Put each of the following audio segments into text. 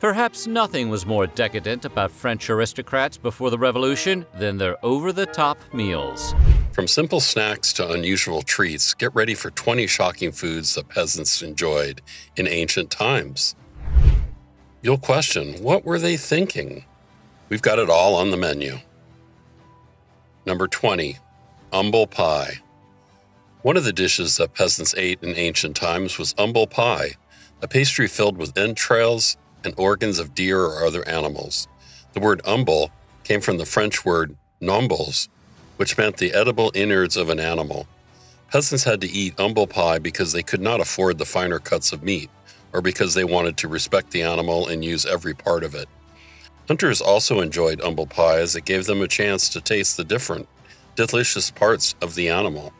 Perhaps nothing was more decadent about French aristocrats before the Revolution than their over-the-top meals. From simple snacks to unusual treats, get ready for 20 shocking foods that peasants enjoyed in ancient times. You'll question, what were they thinking? We've got it all on the menu. Number 20, umbel pie. One of the dishes that peasants ate in ancient times was umbel pie, a pastry filled with entrails and organs of deer or other animals. The word umbel came from the French word nombles, which meant the edible innards of an animal. Peasants had to eat umbel pie because they could not afford the finer cuts of meat, or because they wanted to respect the animal and use every part of it. Hunters also enjoyed umbel pie as it gave them a chance to taste the different, delicious parts of the animal.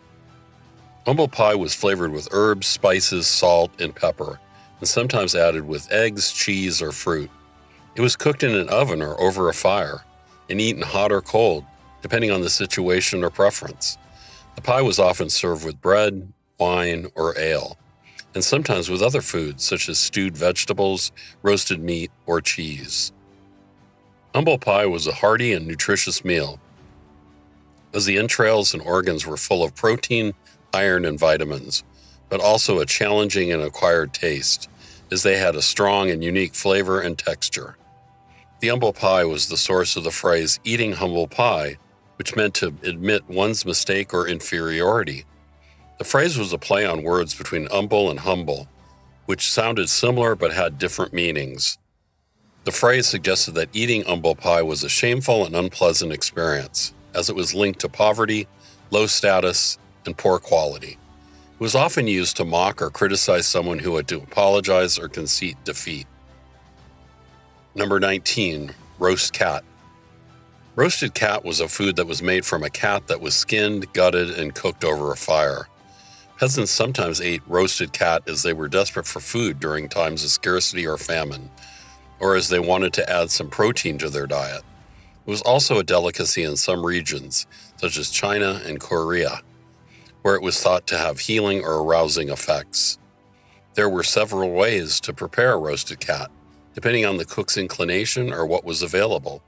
Umbel pie was flavored with herbs, spices, salt, and pepper, and sometimes added with eggs, cheese, or fruit. It was cooked in an oven or over a fire, and eaten hot or cold, depending on the situation or preference. The pie was often served with bread, wine, or ale, and sometimes with other foods such as stewed vegetables, roasted meat, or cheese. Umbel pie was a hearty and nutritious meal, as the entrails and organs were full of protein, iron, and vitamins, but also a challenging and acquired taste, as they had a strong and unique flavor and texture. The umbel pie was the source of the phrase eating humble pie, which meant to admit one's mistake or inferiority. The phrase was a play on words between umbel and humble, which sounded similar but had different meanings. The phrase suggested that eating umbel pie was a shameful and unpleasant experience, as it was linked to poverty, low status, and poor quality. It was often used to mock or criticize someone who had to apologize or concede defeat. Number 19, roast cat. Roasted cat was a food that was made from a cat that was skinned, gutted, and cooked over a fire. Peasants sometimes ate roasted cat as they were desperate for food during times of scarcity or famine, or as they wanted to add some protein to their diet. It was also a delicacy in some regions, such as China and Korea, where it was thought to have healing or arousing effects. There were several ways to prepare a roasted cat, depending on the cook's inclination or what was available.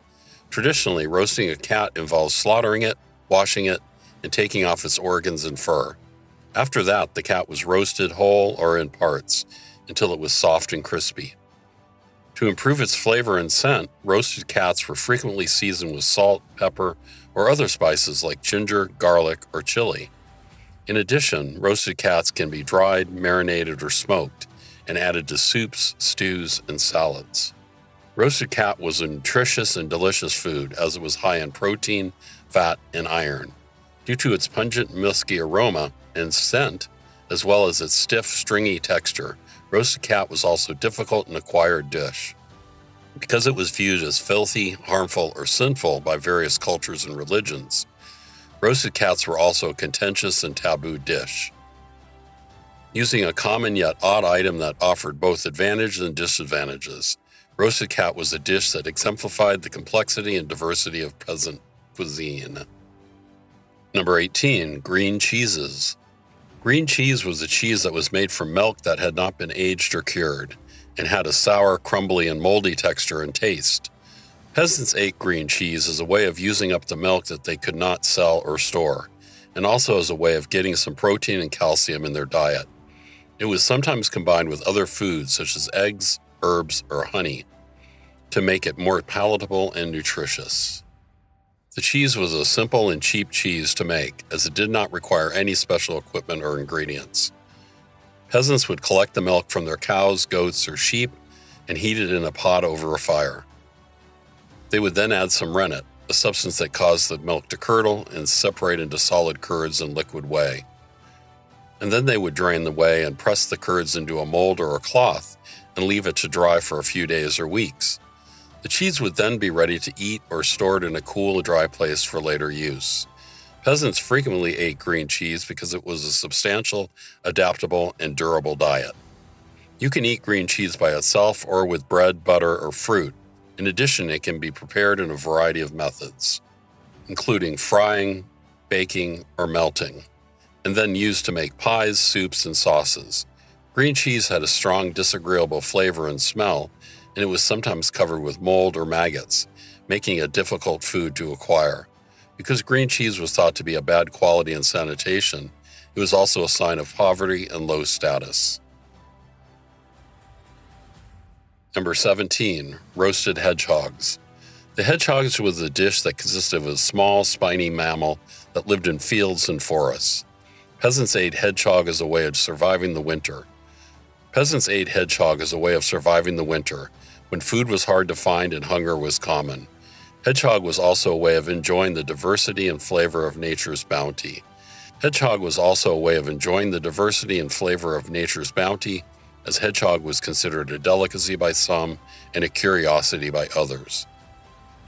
Traditionally, roasting a cat involves slaughtering it, washing it, and taking off its organs and fur. After that, the cat was roasted whole or in parts until it was soft and crispy. To improve its flavor and scent, roasted cats were frequently seasoned with salt, pepper, or other spices like ginger, garlic, or chili. In addition, roasted cats can be dried, marinated, or smoked, and added to soups, stews, and salads. Roasted cat was a nutritious and delicious food, as it was high in protein, fat, and iron. Due to its pungent, musky aroma and scent, as well as its stiff, stringy texture, roasted cat was also difficult and acquired dish. Because it was viewed as filthy, harmful, or sinful by various cultures and religions, roasted cats were also a contentious and taboo dish, using a common yet odd item that offered both advantages and disadvantages. Roasted cat was a dish that exemplified the complexity and diversity of peasant cuisine. Number 18, green cheeses. Green cheese was a cheese that was made from milk that had not been aged or cured, and had a sour, crumbly, and moldy texture and taste. Peasants ate green cheese as a way of using up the milk that they could not sell or store, and also as a way of getting some protein and calcium in their diet. It was sometimes combined with other foods such as eggs, herbs, or honey to make it more palatable and nutritious. The cheese was a simple and cheap cheese to make, as it did not require any special equipment or ingredients. Peasants would collect the milk from their cows, goats, or sheep and heat it in a pot over a fire. They would then add some rennet, a substance that caused the milk to curdle and separate into solid curds and liquid whey. And then they would drain the whey and press the curds into a mold or a cloth and leave it to dry for a few days or weeks. The cheese would then be ready to eat or stored in a cool, dry place for later use. Peasants frequently ate green cheese because it was a substantial, adaptable, and durable diet. You can eat green cheese by itself or with bread, butter, or fruit. In addition, it can be prepared in a variety of methods, including frying, baking, or melting, and then used to make pies, soups, and sauces. Green cheese had a strong, disagreeable flavor and smell, and it was sometimes covered with mold or maggots, making it a difficult food to acquire. Because green cheese was thought to be a bad quality in sanitation, it was also a sign of poverty and low status. Number 17. Roasted hedgehogs. The hedgehogs was a dish that consisted of a small, spiny mammal that lived in fields and forests. Peasants ate hedgehog as a way of surviving the winter. When food was hard to find and hunger was common. Hedgehog was also a way of enjoying the diversity and flavor of nature's bounty. As hedgehog was considered a delicacy by some and a curiosity by others.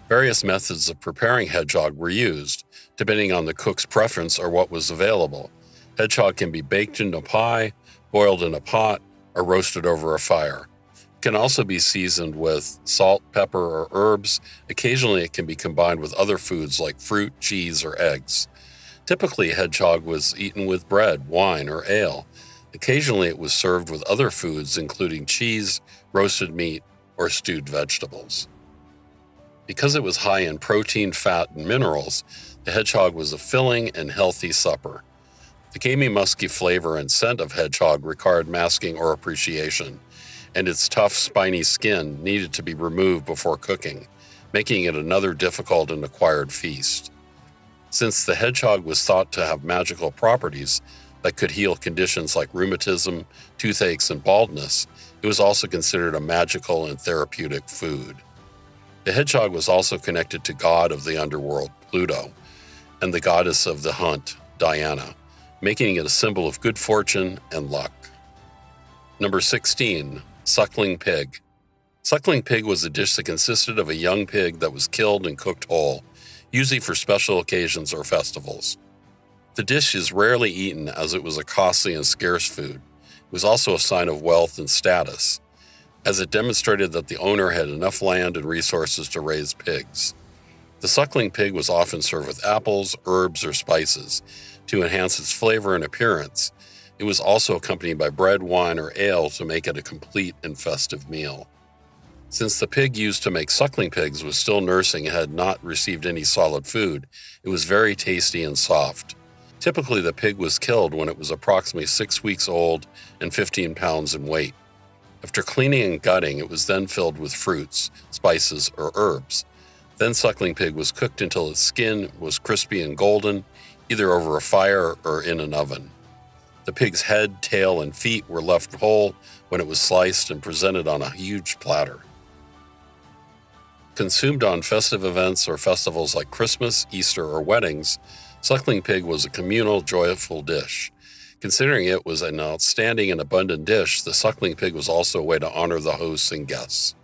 Various methods of preparing hedgehog were used, depending on the cook's preference or what was available. Hedgehog can be baked into a pie, boiled in a pot, or roasted over a fire. It can also be seasoned with salt, pepper, or herbs. Occasionally, it can be combined with other foods like fruit, cheese, or eggs. Typically, hedgehog was eaten with bread, wine, or ale. Occasionally, it was served with other foods, including cheese, roasted meat, or stewed vegetables. Because it was high in protein, fat, and minerals, the hedgehog was a filling and healthy supper. The gamey, musky flavor and scent of hedgehog required masking or appreciation, and its tough, spiny skin needed to be removed before cooking, making it another difficult and acquired feast. Since the hedgehog was thought to have magical properties that could heal conditions like rheumatism, toothaches, and baldness, it was also considered a magical and therapeutic food. The hedgehog was also connected to god of the underworld, Pluto, and the goddess of the hunt, Diana, making it a symbol of good fortune and luck. Number 16. Suckling pig. Suckling pig was a dish that consisted of a young pig that was killed and cooked whole, usually for special occasions or festivals. The dish is rarely eaten as it was a costly and scarce food. It was also a sign of wealth and status, as it demonstrated that the owner had enough land and resources to raise pigs. The suckling pig was often served with apples, herbs, or spices to enhance its flavor and appearance. It was also accompanied by bread, wine, or ale to make it a complete and festive meal. Since the pig used to make suckling pigs was still nursing and had not received any solid food, it was very tasty and soft. Typically, the pig was killed when it was approximately 6 weeks old and 15 pounds in weight. After cleaning and gutting, it was then filled with fruits, spices, or herbs. Then suckling pig was cooked until its skin was crispy and golden, either over a fire or in an oven. The pig's head, tail, and feet were left whole when it was sliced and presented on a huge platter. Consumed on festive events or festivals like Christmas, Easter, or weddings, suckling pig was a communal, joyful dish. Considering it was an outstanding and abundant dish, the suckling pig was also a way to honor the hosts and guests.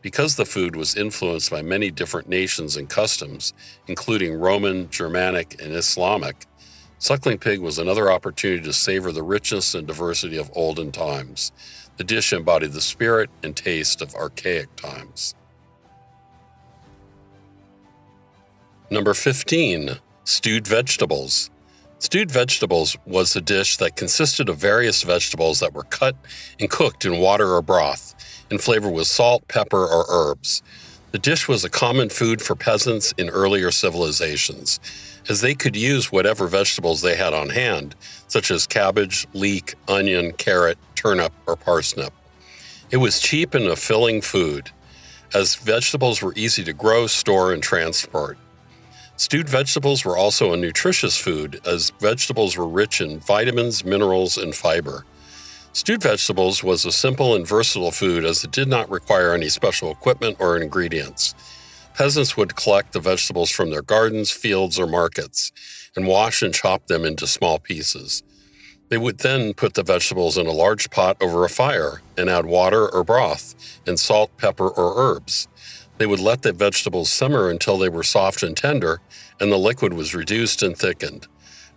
Because the food was influenced by many different nations and customs, including Roman, Germanic, and Islamic, suckling pig was another opportunity to savor the richness and diversity of olden times. The dish embodied the spirit and taste of archaic times. Number 15. Stewed vegetables. Stewed vegetables was a dish that consisted of various vegetables that were cut and cooked in water or broth and flavored with salt, pepper, or herbs. The dish was a common food for peasants in earlier civilizations, as they could use whatever vegetables they had on hand, such as cabbage, leek, onion, carrot, turnip, or parsnip. It was cheap and a filling food, as vegetables were easy to grow, store, and transport. Stewed vegetables were also a nutritious food, as vegetables were rich in vitamins, minerals, and fiber. Stewed vegetables was a simple and versatile food, as it did not require any special equipment or ingredients. Peasants would collect the vegetables from their gardens, fields, or markets, and wash and chop them into small pieces. They would then put the vegetables in a large pot over a fire and add water or broth and salt, pepper, or herbs. They would let the vegetables simmer until they were soft and tender, and the liquid was reduced and thickened.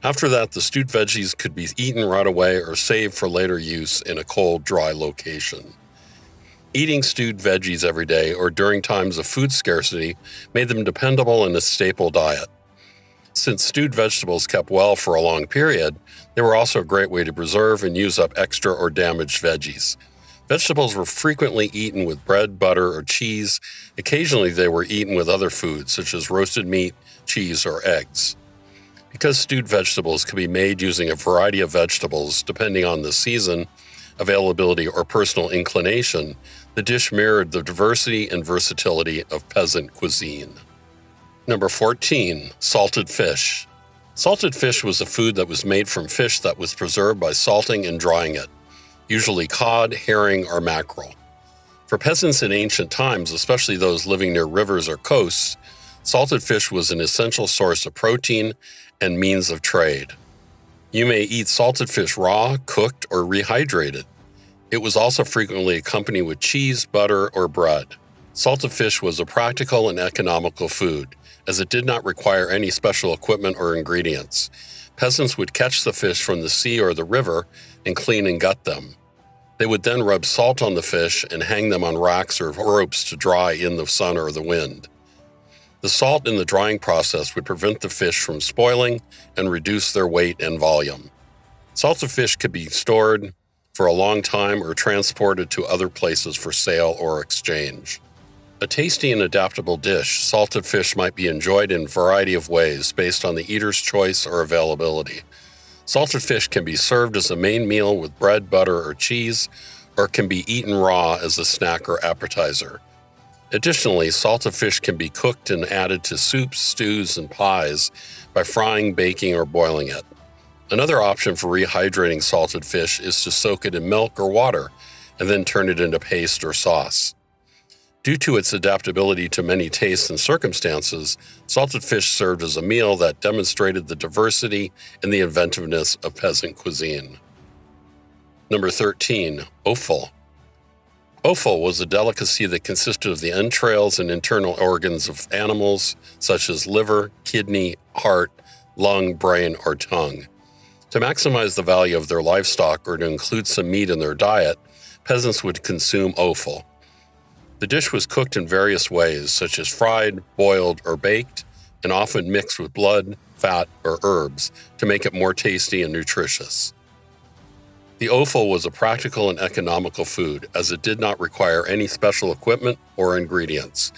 After that, the stewed veggies could be eaten right away or saved for later use in a cold, dry location. Eating stewed veggies every day or during times of food scarcity made them dependable in a staple diet. Since stewed vegetables kept well for a long period, they were also a great way to preserve and use up extra or damaged veggies. Vegetables were frequently eaten with bread, butter, or cheese. Occasionally, they were eaten with other foods, such as roasted meat, cheese, or eggs. Because stewed vegetables could be made using a variety of vegetables, depending on the season, availability, or personal inclination, the dish mirrored the diversity and versatility of peasant cuisine. Number 14. Salted fish. Salted fish was a food that was made from fish that was preserved by salting and drying it, usually cod, herring, or mackerel. For peasants in ancient times, especially those living near rivers or coasts, salted fish was an essential source of protein and means of trade. You may eat salted fish raw, cooked, or rehydrated. It was also frequently accompanied with cheese, butter, or bread. Salted fish was a practical and economical food, as it did not require any special equipment or ingredients. Peasants would catch the fish from the sea or the river and clean and gut them. They would then rub salt on the fish and hang them on racks or ropes to dry in the sun or the wind. The salt in the drying process would prevent the fish from spoiling and reduce their weight and volume. Salted fish could be stored for a long time or transported to other places for sale or exchange. A tasty and adaptable dish, salted fish might be enjoyed in a variety of ways based on the eater's choice or availability. Salted fish can be served as a main meal with bread, butter, or cheese, or can be eaten raw as a snack or appetizer. Additionally, salted fish can be cooked and added to soups, stews, and pies by frying, baking, or boiling it. Another option for rehydrating salted fish is to soak it in milk or water and then turn it into paste or sauce. Due to its adaptability to many tastes and circumstances, salted fish served as a meal that demonstrated the diversity and the inventiveness of peasant cuisine. Number 13. Offal. Offal was a delicacy that consisted of the entrails and internal organs of animals, such as liver, kidney, heart, lung, brain, or tongue. To maximize the value of their livestock or to include some meat in their diet, peasants would consume offal. The dish was cooked in various ways, such as fried, boiled, or baked, and often mixed with blood, fat, or herbs to make it more tasty and nutritious. The offal was a practical and economical food, as it did not require any special equipment or ingredients.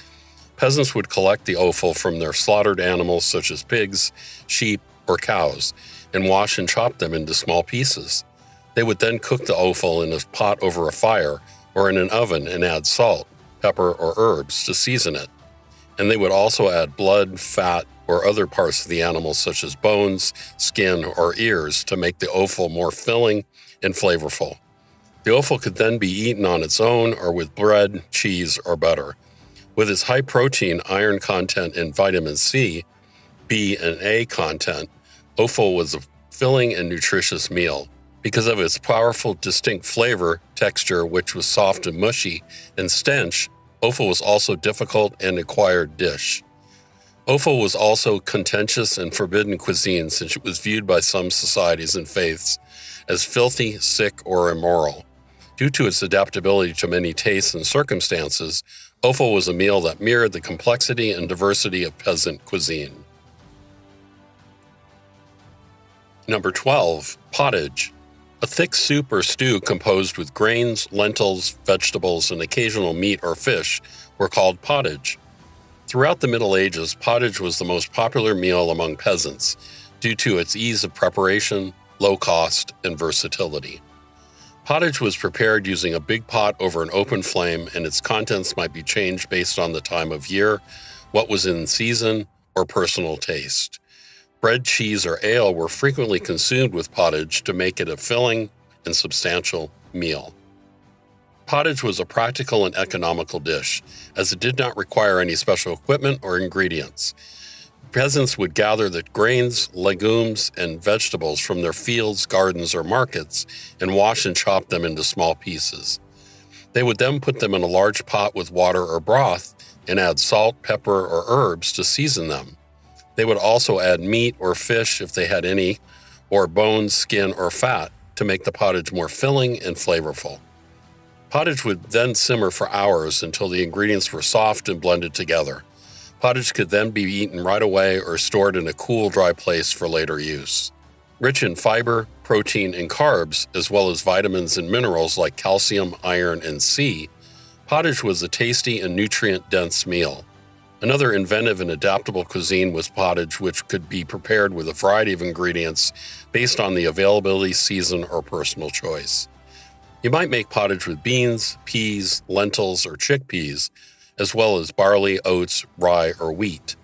Peasants would collect the offal from their slaughtered animals, such as pigs, sheep, or cows, and wash and chop them into small pieces. They would then cook the offal in a pot over a fire or in an oven and add salt, pepper, or herbs to season it. And they would also add blood, fat, or other parts of the animal such as bones, skin, or ears to make the offal more filling and flavorful. The offal could then be eaten on its own or with bread, cheese, or butter. With its high protein, iron content, and vitamin C, B, and A content, offal was a filling and nutritious meal. Because of its powerful, distinct flavor, texture, which was soft and mushy, and stench, offal was also difficult and acquired dish. Offal was also contentious and forbidden cuisine, since it was viewed by some societies and faiths as filthy, sick, or immoral. Due to its adaptability to many tastes and circumstances, offal was a meal that mirrored the complexity and diversity of peasant cuisine. Number 12. Pottage. A thick soup or stew composed with grains, lentils, vegetables, and occasional meat or fish were called pottage. Throughout the Middle Ages, pottage was the most popular meal among peasants due to its ease of preparation, low cost, and versatility. Pottage was prepared using a big pot over an open flame, and its contents might be changed based on the time of year, what was in season, or personal taste. Bread, cheese, or ale were frequently consumed with pottage to make it a filling and substantial meal. Pottage was a practical and economical dish, as it did not require any special equipment or ingredients. Peasants would gather the grains, legumes, and vegetables from their fields, gardens, or markets and wash and chop them into small pieces. They would then put them in a large pot with water or broth and add salt, pepper, or herbs to season them. They would also add meat or fish, if they had any, or bones, skin, or fat to make the pottage more filling and flavorful. Pottage would then simmer for hours until the ingredients were soft and blended together. Pottage could then be eaten right away or stored in a cool, dry place for later use. rich in fiber, protein, and carbs, as well as vitamins and minerals like calcium, iron, and C, pottage was a tasty and nutrient-dense meal. Another inventive and adaptable cuisine was pottage, which could be prepared with a variety of ingredients based on the availability, season, or personal choice. You might make pottage with beans, peas, lentils, or chickpeas, as well as barley, oats, rye, or wheat.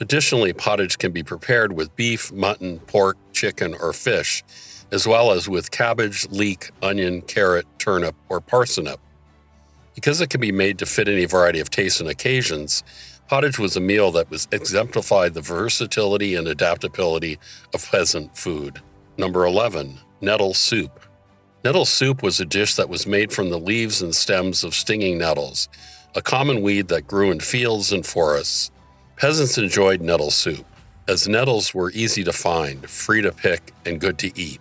Additionally, pottage can be prepared with beef, mutton, pork, chicken, or fish, as well as with cabbage, leek, onion, carrot, turnip, or parsnip. Because it can be made to fit any variety of tastes and occasions, pottage was a meal that exemplified the versatility and adaptability of peasant food. Number 11. Nettle soup. Nettle soup was a dish that was made from the leaves and stems of stinging nettles, a common weed that grew in fields and forests. Peasants enjoyed nettle soup, as nettles were easy to find, free to pick, and good to eat.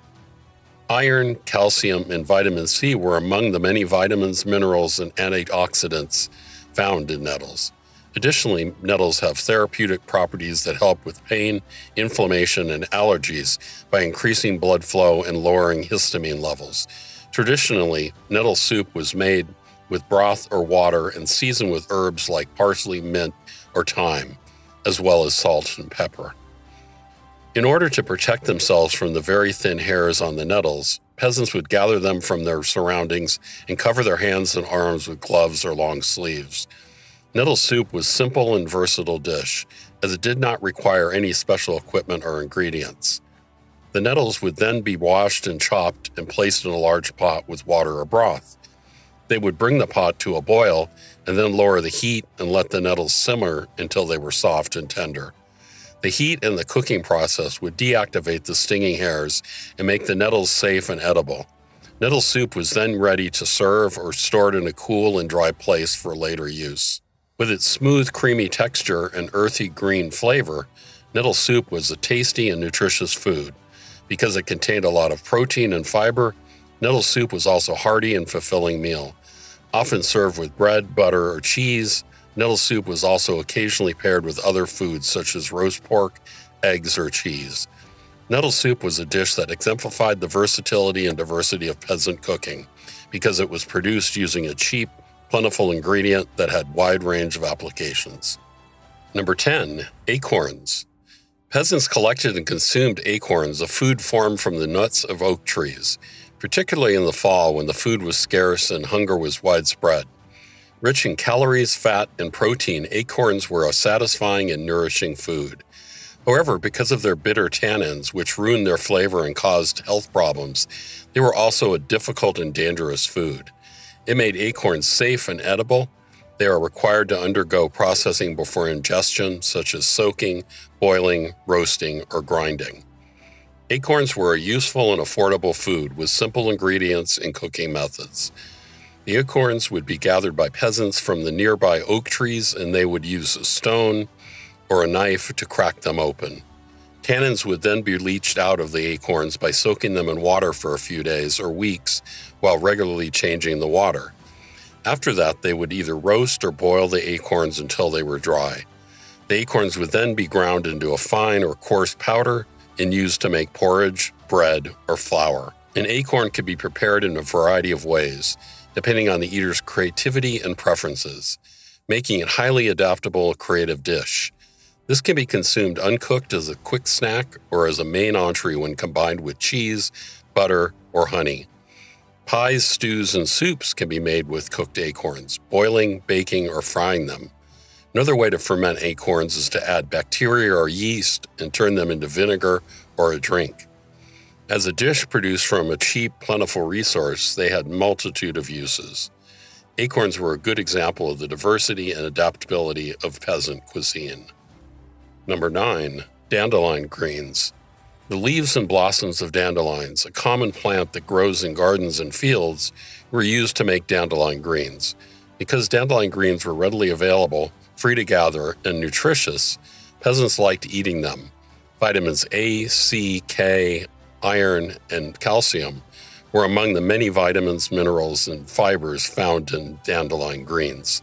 Iron, calcium, and vitamin C were among the many vitamins, minerals, and antioxidants found in nettles. Additionally, nettles have therapeutic properties that help with pain, inflammation, and allergies by increasing blood flow and lowering histamine levels. Traditionally, nettle soup was made with broth or water and seasoned with herbs like parsley, mint, or thyme, as well as salt and pepper. In order to protect themselves from the very thin hairs on the nettles, peasants would gather them from their surroundings and cover their hands and arms with gloves or long sleeves. Nettle soup was a simple and versatile dish, as it did not require any special equipment or ingredients. The nettles would then be washed and chopped and placed in a large pot with water or broth. They would bring the pot to a boil and then lower the heat and let the nettles simmer until they were soft and tender. The heat and the cooking process would deactivate the stinging hairs and make the nettles safe and edible. Nettle soup was then ready to serve or stored in a cool and dry place for later use. With its smooth, creamy texture and earthy green flavor, nettle soup was a tasty and nutritious food. Because it contained a lot of protein and fiber, nettle soup was also a hearty and fulfilling meal. Often served with bread, butter, or cheese, nettle soup was also occasionally paired with other foods such as roast pork, eggs, or cheese. Nettle soup was a dish that exemplified the versatility and diversity of peasant cooking because it was produced using a cheap, plentiful ingredient that had a wide range of applications. Number 10. Acorns. Peasants collected and consumed acorns, a food formed from the nuts of oak trees, particularly in the fall when the food was scarce and hunger was widespread. Rich in calories, fat, and protein, acorns were a satisfying and nourishing food. However, because of their bitter tannins, which ruined their flavor and caused health problems, they were also a difficult and dangerous food. It made acorns safe and edible. They are required to undergo processing before ingestion, such as soaking, boiling, roasting, or grinding. Acorns were a useful and affordable food with simple ingredients and cooking methods. The acorns would be gathered by peasants from the nearby oak trees, and they would use a stone or a knife to crack them open. Tannins would then be leached out of the acorns by soaking them in water for a few days or weeks while regularly changing the water. After that, they would either roast or boil the acorns until they were dry. The acorns would then be ground into a fine or coarse powder and used to make porridge, bread, or flour. An acorn could be prepared in a variety of ways, depending on the eater's creativity and preferences, making it highly adaptable, creative dish. This can be consumed uncooked as a quick snack or as a main entree when combined with cheese, butter, or honey. Pies, stews, and soups can be made with cooked acorns, boiling, baking, or frying them. Another way to ferment acorns is to add bacteria or yeast and turn them into vinegar or a drink. As a dish produced from a cheap, plentiful resource, they had a multitude of uses. Acorns were a good example of the diversity and adaptability of peasant cuisine. Number 9. Dandelion greens. The leaves and blossoms of dandelions, a common plant that grows in gardens and fields, were used to make dandelion greens. Because dandelion greens were readily available, free to gather, and nutritious, peasants liked eating them. Vitamins A, C, K, iron, and calcium were among the many vitamins, minerals, and fibers found in dandelion greens.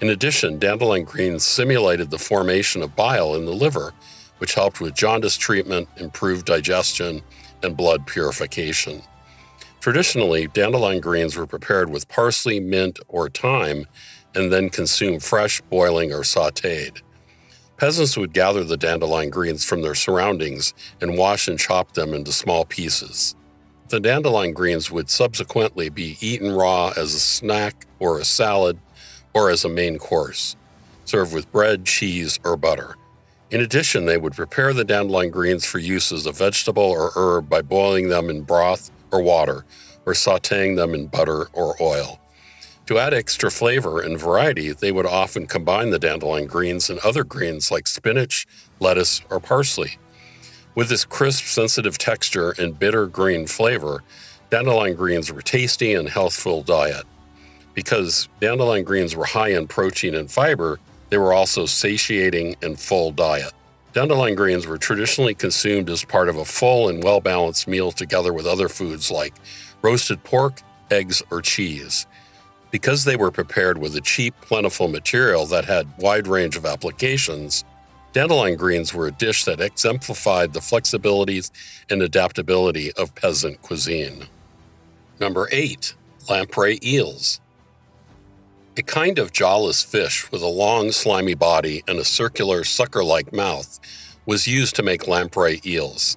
In addition, dandelion greens simulated the formation of bile in the liver, which helped with jaundice treatment, improved digestion, and blood purification. Traditionally, dandelion greens were prepared with parsley, mint, or thyme, and then consumed fresh, boiling, or sautéed. Peasants would gather the dandelion greens from their surroundings and wash and chop them into small pieces. The dandelion greens would subsequently be eaten raw as a snack or a salad or as a main course, served with bread, cheese, or butter. In addition, they would prepare the dandelion greens for use as a vegetable or herb by boiling them in broth or water, or sautéing them in butter or oil. To add extra flavor and variety, they would often combine the dandelion greens and other greens like spinach, lettuce, or parsley. With this crisp, sensitive texture and bitter green flavor, dandelion greens were a tasty and healthful diet. Because dandelion greens were high in protein and fiber, they were also satiating and full diet. Dandelion greens were traditionally consumed as part of a full and well-balanced meal together with other foods like roasted pork, eggs, or cheese. Because they were prepared with a cheap, plentiful material that had a wide range of applications, dandelion greens were a dish that exemplified the flexibilities and adaptability of peasant cuisine. Number 8, lamprey eels. A kind of jawless fish with a long, slimy body and a circular, sucker-like mouth was used to make lamprey eels.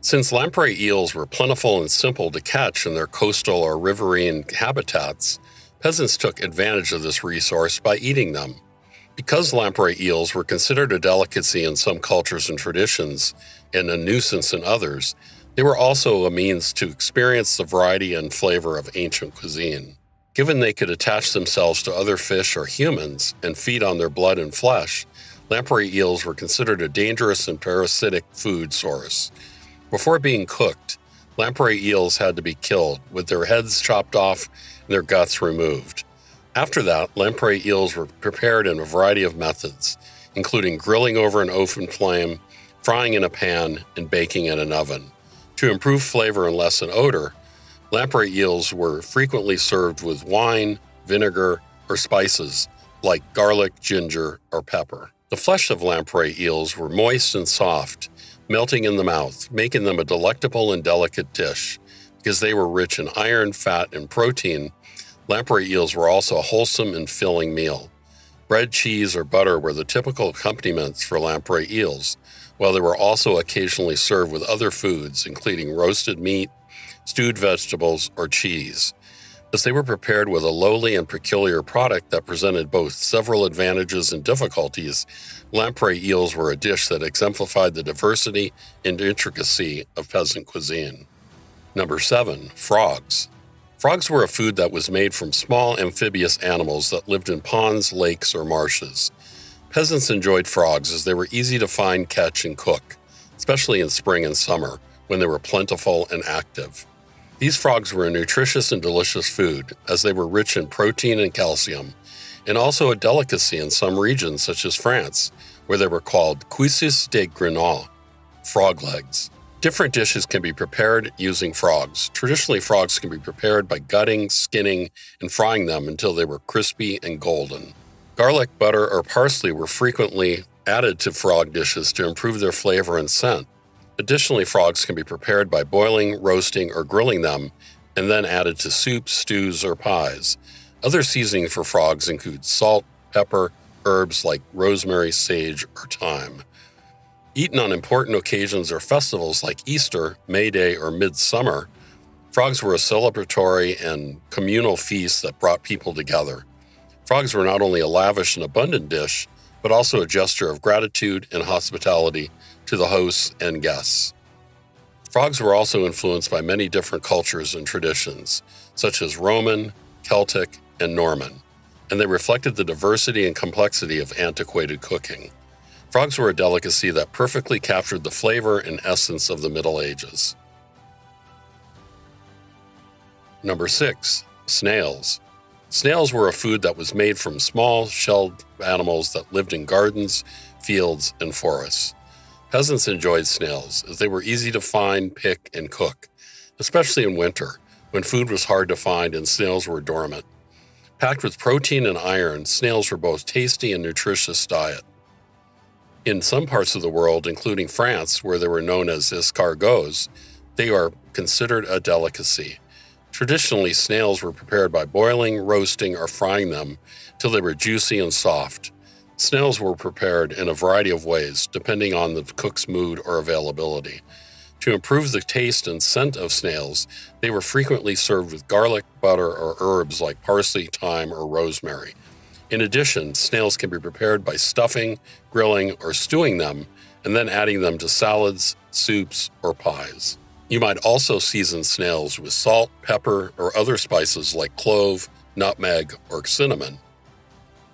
Since lamprey eels were plentiful and simple to catch in their coastal or riverine habitats, peasants took advantage of this resource by eating them. Because lamprey eels were considered a delicacy in some cultures and traditions, and a nuisance in others, they were also a means to experience the variety and flavor of ancient cuisine. Given they could attach themselves to other fish or humans and feed on their blood and flesh, lamprey eels were considered a dangerous and parasitic food source. Before being cooked, lamprey eels had to be killed, with their heads chopped off and their guts removed. After that, lamprey eels were prepared in a variety of methods, including grilling over an open flame, frying in a pan, and baking in an oven. To improve flavor and lessen odor, lamprey eels were frequently served with wine, vinegar, or spices like garlic, ginger, or pepper. The flesh of lamprey eels were moist and soft, melting in the mouth, making them a delectable and delicate dish. Because they were rich in iron, fat, and protein, lamprey eels were also a wholesome and filling meal. Bread, cheese, or butter were the typical accompaniments for lamprey eels, while they were also occasionally served with other foods, including roasted meat, stewed vegetables, or cheese. As they were prepared with a lowly and peculiar product that presented both several advantages and difficulties, lamprey eels were a dish that exemplified the diversity and intricacy of peasant cuisine. Number 7, frogs. Frogs were a food that was made from small amphibious animals that lived in ponds, lakes, or marshes. Peasants enjoyed frogs as they were easy to find, catch, and cook, especially in spring and summer, when they were plentiful and active. These frogs were a nutritious and delicious food, as they were rich in protein and calcium, and also a delicacy in some regions such as France, where they were called cuisses de Grenoble, frog legs. Different dishes can be prepared using frogs. Traditionally, frogs can be prepared by gutting, skinning, and frying them until they were crispy and golden. Garlic, butter, or parsley were frequently added to frog dishes to improve their flavor and scent. Additionally, frogs can be prepared by boiling, roasting, or grilling them, and then added to soups, stews, or pies. Other seasoning for frogs include salt, pepper, herbs like rosemary, sage, or thyme. Eaten on important occasions or festivals like Easter, May Day, or Midsummer, frogs were a celebratory and communal feast that brought people together. Frogs were not only a lavish and abundant dish, but also a gesture of gratitude and hospitality to the hosts and guests. Frogs were also influenced by many different cultures and traditions, such as Roman, Celtic, and Norman, and they reflected the diversity and complexity of antiquated cooking. Frogs were a delicacy that perfectly captured the flavor and essence of the Middle Ages. Number 6, snails. Snails were a food that was made from small, shelled animals that lived in gardens, fields, and forests. Peasants enjoyed snails, as they were easy to find, pick, and cook, especially in winter, when food was hard to find and snails were dormant. Packed with protein and iron, snails were both tasty and nutritious diet. In some parts of the world, including France, where they were known as escargots, They are considered a delicacy. Traditionally, snails were prepared by boiling, roasting, or frying them till they were juicy and soft. Snails were prepared in a variety of ways, depending on the cook's mood or availability. To improve the taste and scent of snails, they were frequently served with garlic, butter, or herbs like parsley, thyme, or rosemary. In addition, snails can be prepared by stuffing, grilling, or stewing them, and then adding them to salads, soups, or pies. You might also season snails with salt, pepper, or other spices like clove, nutmeg, or cinnamon.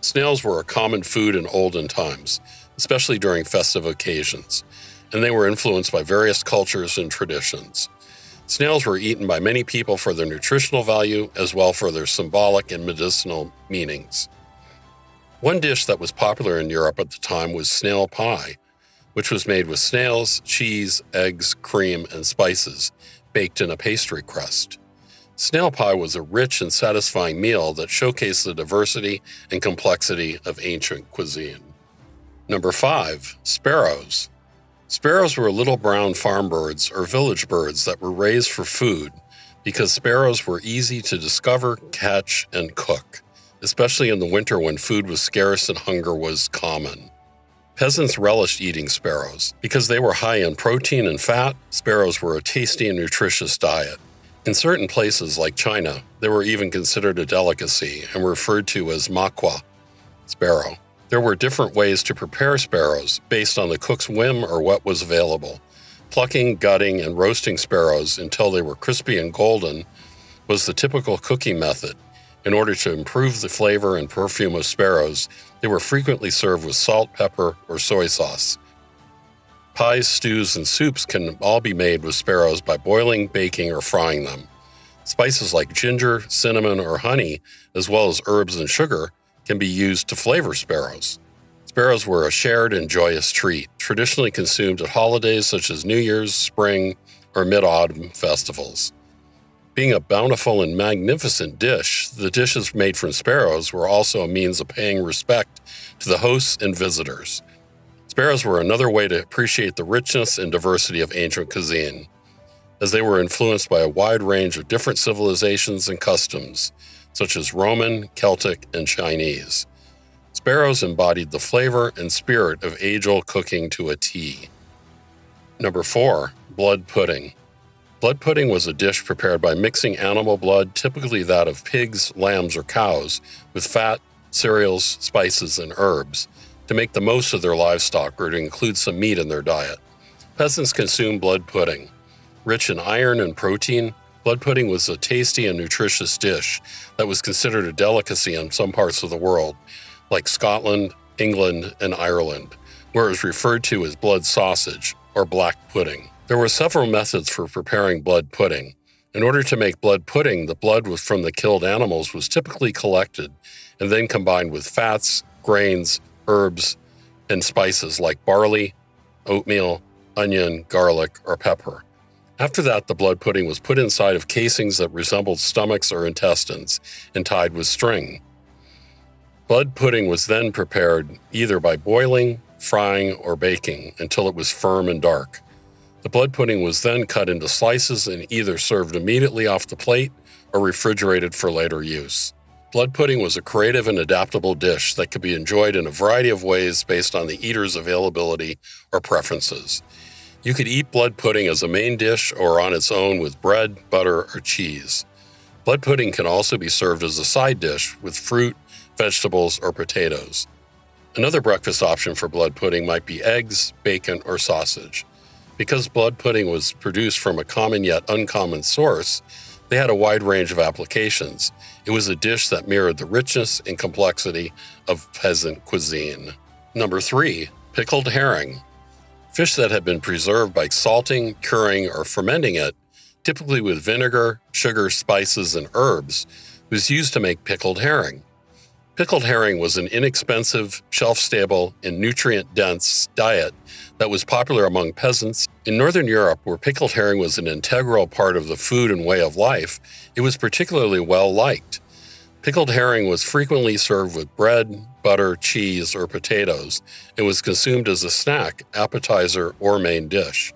Snails were a common food in olden times, especially during festive occasions, and they were influenced by various cultures and traditions. Snails were eaten by many people for their nutritional value as well for their symbolic and medicinal meanings. One dish that was popular in Europe at the time was snail pie, which was made with snails, cheese, eggs, cream, and spices, baked in a pastry crust. Snail pie was a rich and satisfying meal that showcased the diversity and complexity of ancient cuisine. Number 5, sparrows. Sparrows were little brown farm birds or village birds that were raised for food because sparrows were easy to discover, catch, and cook, especially in the winter when food was scarce and hunger was common. Peasants relished eating sparrows. Because they were high in protein and fat, sparrows were a tasty and nutritious diet. In certain places like China, they were even considered a delicacy and were referred to as makwa, sparrow. There were different ways to prepare sparrows based on the cook's whim or what was available. Plucking, gutting, and roasting sparrows until they were crispy and golden was the typical cooking method. In order to improve the flavor and perfume of sparrows, they were frequently served with salt, pepper, or soy sauce. Pies, stews, and soups can all be made with sparrows by boiling, baking, or frying them. Spices like ginger, cinnamon, or honey, as well as herbs and sugar, can be used to flavor sparrows. Sparrows were a shared and joyous treat, traditionally consumed at holidays such as New Year's, spring, or mid-autumn festivals. Being a bountiful and magnificent dish, the dishes made from sparrows were also a means of paying respect to the hosts and visitors. Sparrows were another way to appreciate the richness and diversity of ancient cuisine, as they were influenced by a wide range of different civilizations and customs, such as Roman, Celtic, and Chinese. Sparrows embodied the flavor and spirit of age-old cooking to a T. Number 4, blood pudding. Blood pudding was a dish prepared by mixing animal blood, typically that of pigs, lambs, or cows, with fat, cereals, spices, and herbs to make the most of their livestock or to include some meat in their diet. Peasants consumed blood pudding. Rich in iron and protein, blood pudding was a tasty and nutritious dish that was considered a delicacy in some parts of the world, like Scotland, England, and Ireland, where it was referred to as blood sausage or black pudding. There were several methods for preparing blood pudding. In order to make blood pudding, the blood from the killed animals was typically collected and then combined with fats, grains, herbs, and spices like barley, oatmeal, onion, garlic, or pepper. After that, the blood pudding was put inside of casings that resembled stomachs or intestines and tied with string. Blood pudding was then prepared either by boiling, frying, or baking until it was firm and dark. The blood pudding was then cut into slices and either served immediately off the plate or refrigerated for later use. Blood pudding was a creative and adaptable dish that could be enjoyed in a variety of ways based on the eater's availability or preferences. You could eat blood pudding as a main dish or on its own with bread, butter, or cheese. Blood pudding can also be served as a side dish with fruit, vegetables, or potatoes. Another breakfast option for blood pudding might be eggs, bacon, or sausage. Because blood pudding was produced from a common yet uncommon source, they had a wide range of applications. It was a dish that mirrored the richness and complexity of peasant cuisine. Number 3, pickled herring. Fish that had been preserved by salting, curing, or fermenting it, typically with vinegar, sugar, spices, and herbs, was used to make pickled herring. Pickled herring was an inexpensive, shelf-stable, and nutrient-dense diet that was popular among peasants. In Northern Europe, where pickled herring was an integral part of the food and way of life, it was particularly well-liked. Pickled herring was frequently served with bread, butter, cheese, or potatoes, and was consumed as a snack, appetizer, or main dish.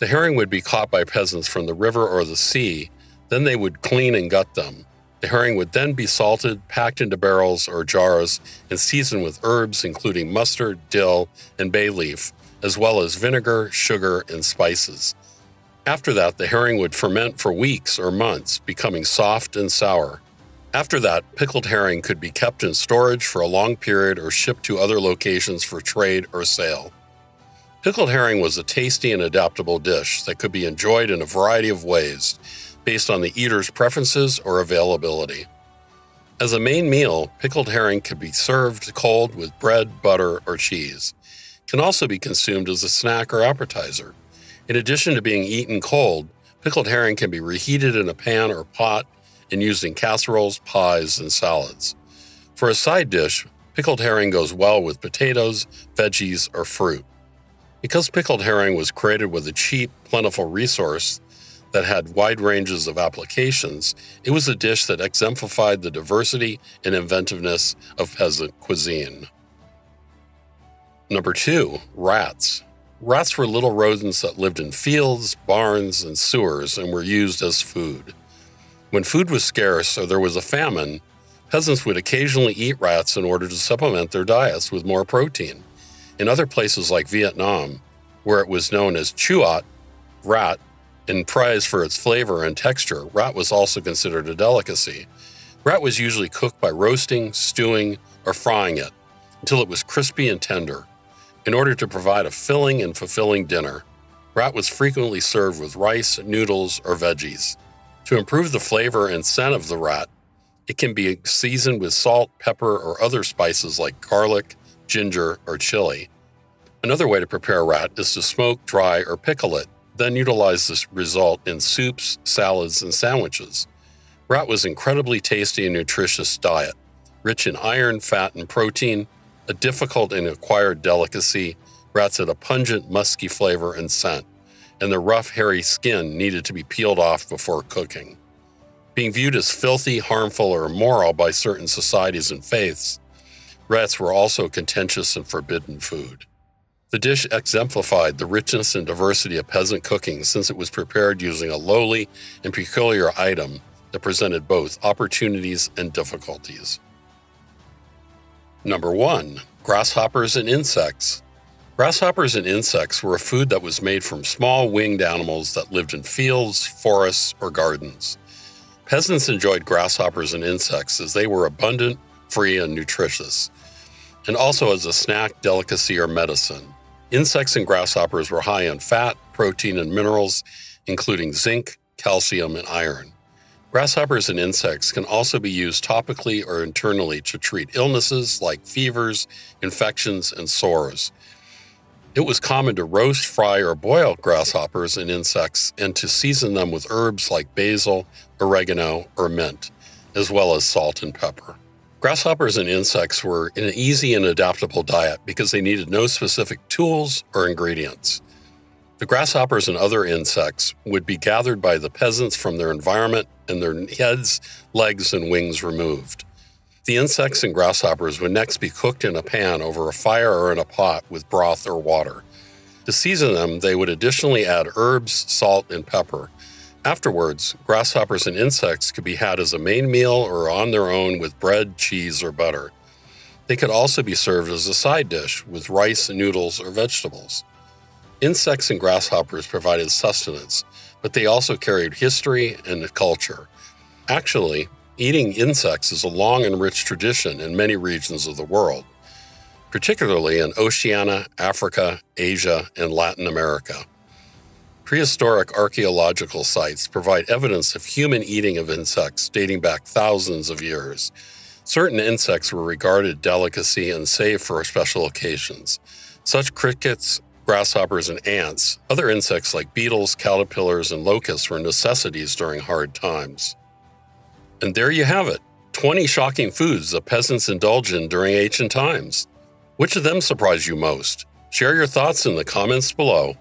The herring would be caught by peasants from the river or the sea. Then they would clean and gut them. The herring would then be salted, packed into barrels or jars, and seasoned with herbs including mustard, dill, and bay leaf, as well as vinegar, sugar, and spices. After that, the herring would ferment for weeks or months, becoming soft and sour. After that, pickled herring could be kept in storage for a long period or shipped to other locations for trade or sale. Pickled herring was a tasty and adaptable dish that could be enjoyed in a variety of ways, based on the eater's preferences or availability. As a main meal, pickled herring could be served cold with bread, butter, or cheese. It can also be consumed as a snack or appetizer. In addition to being eaten cold, pickled herring can be reheated in a pan or pot and used in casseroles, pies, and salads. For a side dish, pickled herring goes well with potatoes, veggies, or fruit. Because pickled herring was created with a cheap, plentiful resource that had wide ranges of applications, it was a dish that exemplified the diversity and inventiveness of peasant cuisine. Number 2, rats. Rats were little rodents that lived in fields, barns, and sewers and were used as food. When food was scarce or there was a famine, peasants would occasionally eat rats in order to supplement their diets with more protein. In other places like Vietnam, where it was known as chuat, rat, and prized for its flavor and texture, rat was also considered a delicacy. Rat was usually cooked by roasting, stewing, or frying it until it was crispy and tender. In order to provide a filling and fulfilling dinner, rat was frequently served with rice, noodles, or veggies. To improve the flavor and scent of the rat, it can be seasoned with salt, pepper, or other spices like garlic, ginger, or chili. Another way to prepare rat is to smoke, dry, or pickle it, then utilize this result in soups, salads, and sandwiches. Rat was an incredibly tasty and nutritious diet, rich in iron, fat, and protein. A difficult and acquired delicacy, rats had a pungent, musky flavor and scent, and their rough, hairy skin needed to be peeled off before cooking. Being viewed as filthy, harmful, or immoral by certain societies and faiths, rats were also contentious and forbidden food. The dish exemplified the richness and diversity of peasant cooking since it was prepared using a lowly and peculiar item that presented both opportunities and difficulties. Number 1. Grasshoppers and insects. Grasshoppers and insects were a food that was made from small winged animals that lived in fields, forests, or gardens. Peasants enjoyed grasshoppers and insects as they were abundant, free, and nutritious, and also as a snack, delicacy, or medicine. Insects and grasshoppers were high in fat, protein, and minerals, including zinc, calcium, and iron. Grasshoppers and insects can also be used topically or internally to treat illnesses like fevers, infections, and sores. It was common to roast, fry, or boil grasshoppers and insects and to season them with herbs like basil, oregano, or mint, as well as salt and pepper. Grasshoppers and insects were an easy and adaptable diet because they needed no specific tools or ingredients. The grasshoppers and other insects would be gathered by the peasants from their environment and their heads, legs, and wings removed. The insects and grasshoppers would next be cooked in a pan over a fire or in a pot with broth or water. To season them, they would additionally add herbs, salt, and pepper. Afterwards, grasshoppers and insects could be had as a main meal or on their own with bread, cheese, or butter. They could also be served as a side dish with rice, noodles, or vegetables. Insects and grasshoppers provided sustenance, but they also carried history and culture. Actually, eating insects is a long and rich tradition in many regions of the world, particularly in Oceania, Africa, Asia, and Latin America. Prehistoric archaeological sites provide evidence of human eating of insects dating back thousands of years. Certain insects were regarded delicacy and saved for special occasions. Such crickets, grasshoppers, and ants. Other insects like beetles, caterpillars, and locusts were necessities during hard times. And there you have it, 20 shocking foods that peasants indulged in during ancient times. Which of them surprised you most? Share your thoughts in the comments below.